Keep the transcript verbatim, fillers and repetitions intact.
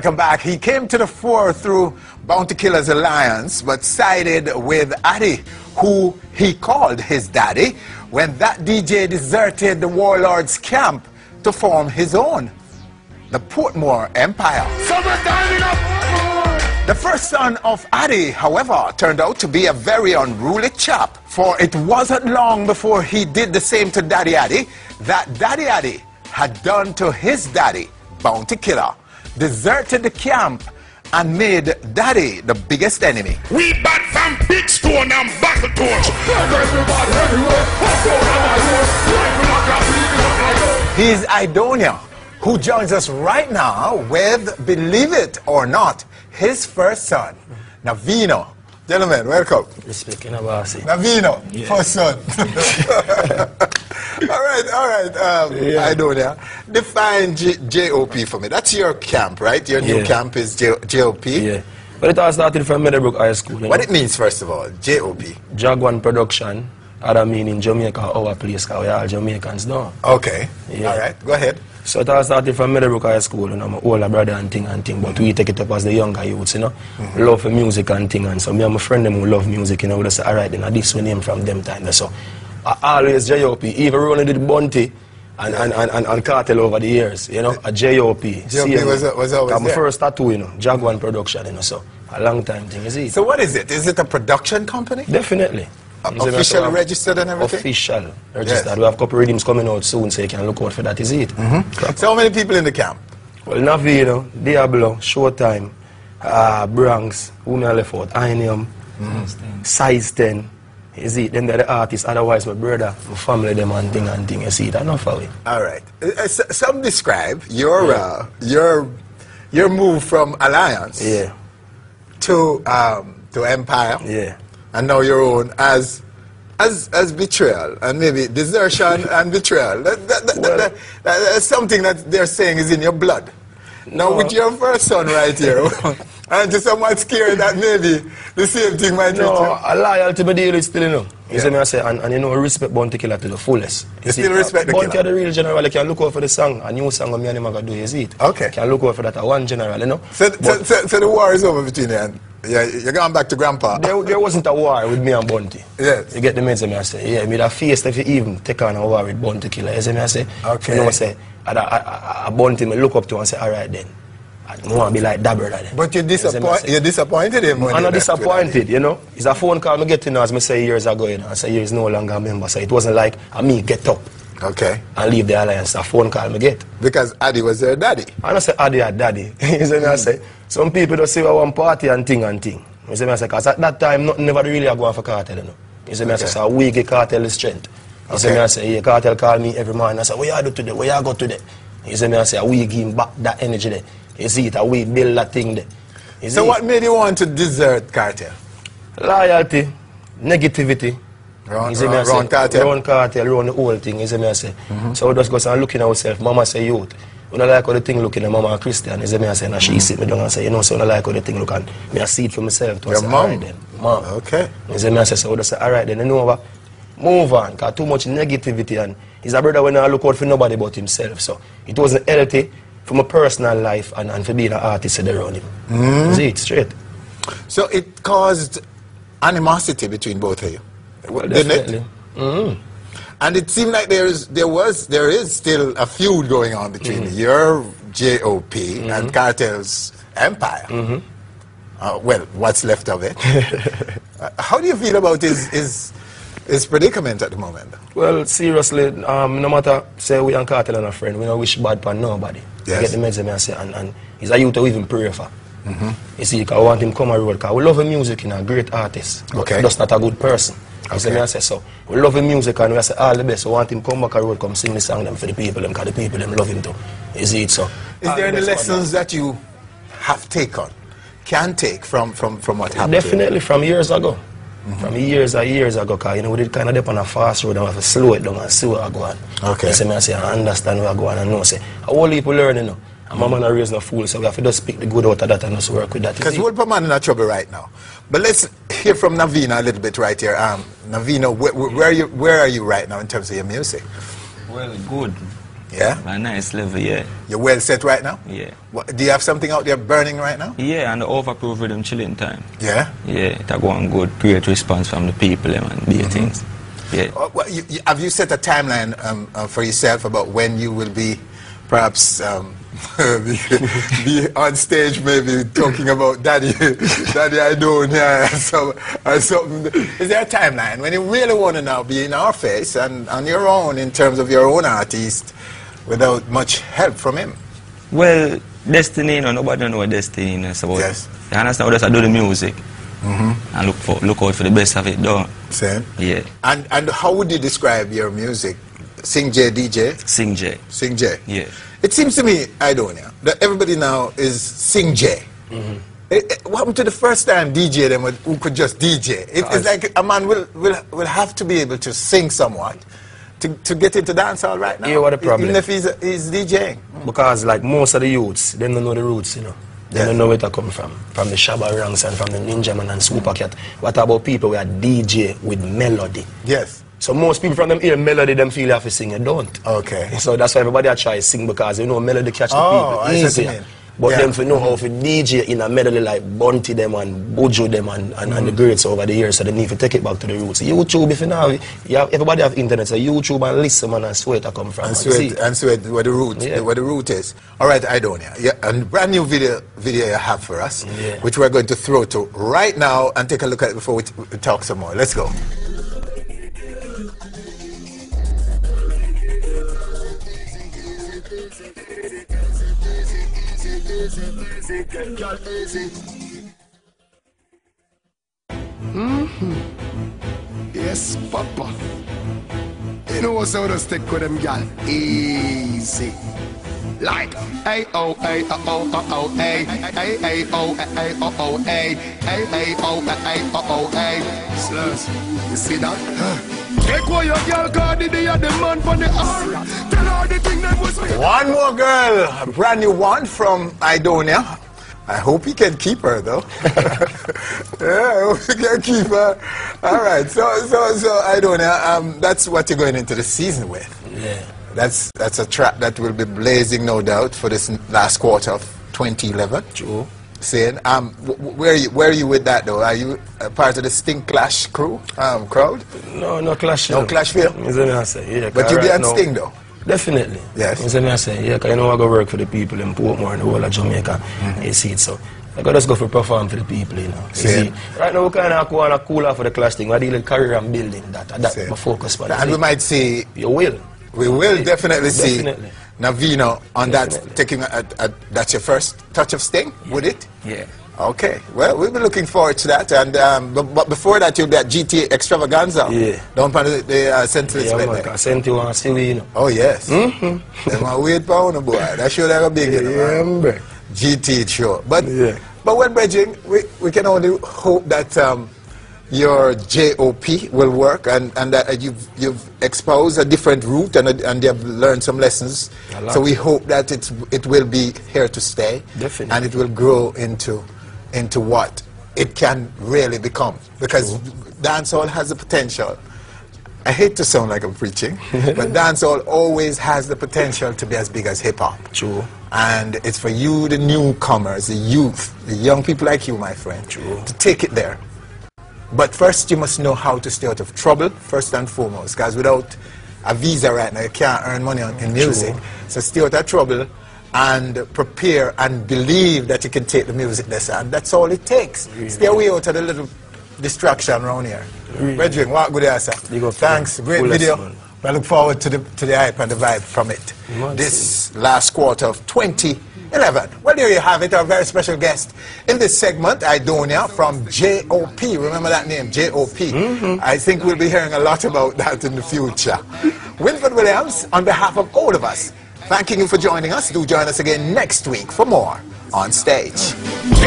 Welcome back. He came to the fore through Bounty Killer's alliance, but sided with Addy, who he called his daddy, when that D J deserted the warlord's camp to form his own, the Portmore Empire. The first son of Addy, however, turned out to be a very unruly chap, for it wasn't long before he did the same to Daddy Addy that Daddy Addy had done to his daddy, Bounty Killer, deserted the camp and made Daddy the biggest enemy. We back from Big Stone and Battle Torch. He's Aidonia, who joins us right now with, believe it or not, his first son, Navino. Gentlemen, welcome. You're speaking about it. Navino, yeah. First son. all right, all right. Um, yeah. Aidonia, define J O P for me. That's your camp, right? Your new yeah. camp is J O P? Yeah. But it all started from Marybrook High School. You know? What it means, first of all, J O P? Jaguan Production, other meaning Jamaica, our place, because we're all Jamaicans now. Okay, yeah. all right, go ahead. So it all started from Marybrook High School, you know, my older brother and thing and thing, but we take it up as the younger youths, you know, mm-hmm. love for music and thing, and so me and my friend them who love music, you know, we just say, all right, then I this we name from them time, so I always J O P, even running with Bounty and, and, and, and, and Kartel over the years, you know, a J O P. J O P was, was always there. My first tattoo, you know, Jaguan Production, you know, so a long time thing, you see. So what is it? Is it a production company? Definitely. Official registered and everything? Official registered. Yes. We have a couple of readings coming out soon, so you can look out for that, is it? Mm-hmm. So how many people in the camp? Well, Navino, Diablo, Showtime, uh, Bronx, Unileford, Inium, mm-hmm. Size ten, is it? Then they're the artists, otherwise my brother, my family, them and thing and thing, you see that? Enough of it. All right. Uh, some describe your, yeah. uh, your, your move from Alliance yeah. to, um, to Empire. Yeah. And now your own as, as, as betrayal and maybe desertion and betrayal. That, that, that, well, that, that, that's something that they're saying is in your blood. Now no. with your first son right here, aren't you somewhat scared that maybe the same thing might no, reach you? No, a loyalty to deal is still, you know. You yeah. see me I say, and, and you know, respect Bounty Killer to the fullest. You, you see, still respect the Bounty Killer? Bounty the real general, you can look out for the song, a new song of me and him I can do, you see it? Okay. You can look out for that, one general, you know. So, so, so, so the war is over between you and... Yeah, you're going back to Grandpa. There, there wasn't a war with me and Bounty. Yes. You get the message, I say. Yeah, me that face if you even take on a war with Bounty Killer. You see me I say? Okay. You know, I say, I, I, I, I Bounty me look up to and say, all right then. I don't want to be like that brother then. But you disappoint, you disappointed him when I'm not disappointed, you know. It's a phone call I get to now, as I say years ago, you know. I say, he's no longer a member. So it wasn't like, I me get up. Okay. And leave the alliance, a phone call me get. Because Addy was their daddy. I don't say Addy had daddy. You see me I say? Some people just say one party and thing and thing. You see me I say, because at that time, nothing never really a going for Kartel, you know. You see me okay. I say, so we get Kartel strength. You okay. see me I say, yeah, Kartel call me every morning. I say, where you do today? Where you go today? You see me I say, we give him back that energy there. You see it, we build that thing there. So it? What made you want to desert Kartel? Loyalty, negativity. Round Kartel. Round Kartel, round the whole thing, you see me I say. Mm-hmm. So we just go and look in ourselves. Mama say youth. We don't like how the thing look in the mama and Christian, you see me I say, and she sit me down and say, you know, so I don't like how the thing look, and me I see it for myself. Your mom? All right then, mom. Okay. You see me I say, so we just say, all right then, you know what? Move on, because too much negativity, and he's a brother when I look out for nobody but himself, so it wasn't healthy for my personal life and, and for being an artist around him. Mm. See it, straight. So it caused animosity between both of you? Well, definitely. Mm-hmm. And it seemed like there is, there was, there is still a feud going on between mm-hmm. your J O P mm-hmm. and Kartel's Empire. Mm-hmm. uh, well, what's left of it? uh, how do you feel about his, his, his predicament at the moment? Well, seriously, um, no matter say we and Kartel and a friend, we don't wish bad for nobody. Yes. You get the message I say, and, and he's a youth who even pray for. Mm-hmm. You see, I want him to come a road, because we love the music, he's a great artist, but okay. just not a good person. Okay. I say, so we love the music and we say all the best. We want him to come back a road, come sing the song them for the people, because the people them love him too. Is it so? Is there any lessons that you have taken, can take from, from, from what happened? Definitely from years ago. Mm-hmm. From years and years ago, because you know, we did kind of dip on a fast road and we have to slow it down and see where I go on. Okay. You see me, I say, I understand where I go on and know. Say, I only people learn, you know. And my man raised no fool, so we have to just speak the good out of that and just work with that. Because we're man in a trouble right now. But let's hear from Navino a little bit right here. Um, Navino, wh wh where, are you, where are you right now in terms of your music? Well, good. Yeah? Right now it's living, yeah. You're well set right now? Yeah. What, do you have something out there burning right now? Yeah, and the overproof rhythm chilling time. Yeah? Yeah, it's going good, great response from the people, yeah, man, big mm-hmm. things. Yeah. Uh, well, you, you, have you set a timeline um, uh, for yourself about when you will be perhaps um, be, be on stage maybe talking about Daddy, Daddy Aidonia or, some, or something? Is there a timeline when you really want to now be in our face and on your own in terms of your own artist without much help from him? Well, destiny, you know, nobody knows what destiny is about. Yes. You understand, just do the music. Mm-hmm. And look for look out for the best of it done. Same. Yeah. And and how would you describe your music? Sing J, D J? Sing J. Sing J. Yeah. It seems to me, Aidonia, that everybody now is Sing J. Mm-hmm. It, it, what happened to the first time D J them would, who could just D J? It, it's like a man will, will will have to be able to sing somewhat to, to get into dancehall right now. Yeah, what a problem. Even if he's, he's DJing. Mm. Because like most of the youths, they don't know the roots, you know. They yes. don't know where to come from. From the Shabba ranks and from the Ninja Man and Super Cat. What about people who are D J with melody? Yes. So most people from them hear melody, them feel you have to sing, you don't. Okay. So that's why everybody tries to sing because they know melody catch the oh, people easier. But yeah. them for know mm-hmm. how to D J in a melody like Bounty them and Bojo them and, and, mm-hmm. and the greats over the years, so they need to take it back to the roots. YouTube, if you know, you have, everybody have internet, so YouTube and listen, man, and sweat I come from. And sweat, and sweat where the root, yeah. where the root is. All right, Aidonia, yeah, a brand new video video you have for us, yeah. which we're going to throw to right now and take a look at it before we, t we talk some more. Let's go. Mm-hmm. Yes, Papa. You know what's out of stick with them, y'all? Easy. Like A O A O O O A A A O A O O A A A O A O O A. Slurs. You see that? Take away your girl, God, the day of the man for the hour. Tell her the thing that was made. One more girl, a brand new one from Aidonia. I hope he can keep her, though. Yeah, I hope he can keep her. All right, so, so, so, Aidonia, um, that's what you're going into the season with. Yeah. That's, that's a track that will be blazing, no doubt, for this last quarter of twenty eleven. True. Saying, um, where are you? Where are you with that though? Are you a part of the Sting Clash crew? Um, crowd? No, no clash. No, no. clash feel. Yeah, but you right be on Sting though. Definitely. Yes. I say, yeah, cause you know I go work for the people in Portmore and the whole of Jamaica. Mm-hmm. You see it so. I gotta just go for perform for the people, you know. See, right now we kind of go on a cool off for the clash thing. I deal with career and building that. That's my focus. But and we might see. You will. We will yeah. definitely, definitely see. Definitely. Navino, on Definitely. that, taking a, a, a, that's your first touch of Sting, yeah. would it? Yeah. Okay. Well, we'll be looking forward to that. And um, but, but before that, you'll be at G T A extravaganza. Yeah. Don't put the, the uh, sentence yeah, like that. Sent you on silly. Oh yes. Mm-hmm. Them a weird pound boy. That show like a big yeah, you know, G T A show. But yeah. but when bridging, we we can only hope that. Um, Your J O P will work, and and uh, you've you've exposed a different route, and uh, and they've learned some lessons. So we hope that it's it will be here to stay, definitely, and it will grow into into what it can really become. Because dancehall has the potential. I hate to sound like I'm preaching, but dancehall always has the potential to be as big as hip hop. True. And it's for you, the newcomers, the youth, the young people like you, my friend, True. to take it there. But first, you must know how to stay out of trouble, first and foremost. Because without a visa right now, you can't earn money on, in music. True. So stay out of trouble and prepare and believe that you can take the music lesson. That's all it takes. Really? Stay away out of the little distraction around here. Really? Brethren, what good answer. Thanks. Great video. I look forward to the, to the hype and the vibe from it. This last quarter of twenty eleven. Well, there you have it, our very special guest in this segment, Aidonia from J O P. Remember that name, J O P. Mm-hmm. I think we'll be hearing a lot about that in the future. Wilford Williams, on behalf of all of us, thanking you for joining us. Do join us again next week for more On Stage.